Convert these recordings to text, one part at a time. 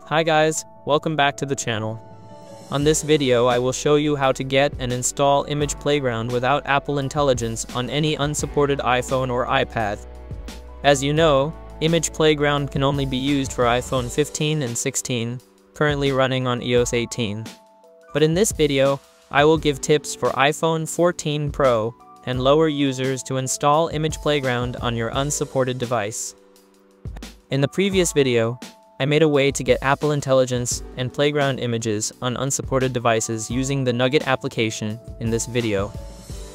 Hi guys, welcome back to the channel. On this video I will show you how to get and install Image Playground without Apple Intelligence on any unsupported iPhone or iPad. As you know, Image Playground can only be used for iPhone 15 and 16, currently running on iOS 18. But in this video, I will give tips for iPhone 14 Pro and lower users to install Image Playground on your unsupported device. In the previous video, I made a way to get Apple Intelligence and Playground images on unsupported devices using the Nugget application in this video.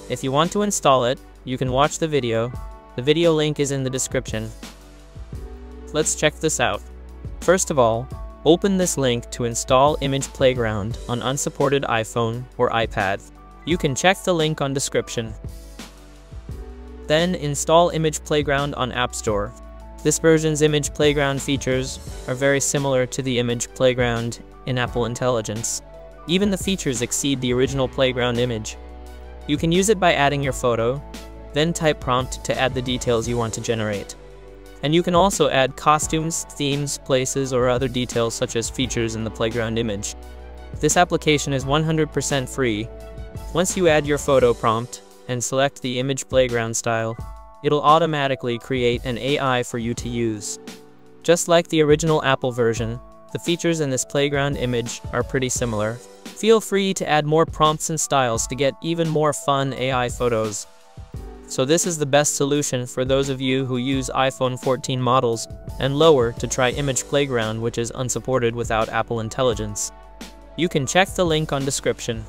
If you want to install it, you can watch the video. The video link is in the description. Let's check this out. First of all, open this link to install Image Playground on unsupported iPhone or iPad. You can check the link on description. Then install Image Playground on App Store. This version's Image Playground features are very similar to the Image Playground in Apple Intelligence. Even the features exceed the original Playground image. You can use it by adding your photo, then type prompt to add the details you want to generate. And you can also add costumes, themes, places, or other details such as features in the Playground image. This application is 100% free. Once you add your photo prompt and select the Image Playground style, it'll automatically create an AI for you to use. Just like the original Apple version, the features in this Playground image are pretty similar. Feel free to add more prompts and styles to get even more fun AI photos. So this is the best solution for those of you who use iPhone 14 models and lower to try Image Playground, which is unsupported without Apple Intelligence. You can check the link on description.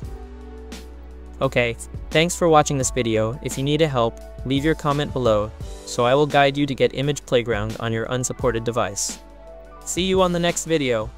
Okay, thanks for watching this video. If you need help, leave your comment below, so I will guide you to get Image Playground on your unsupported device. See you on the next video.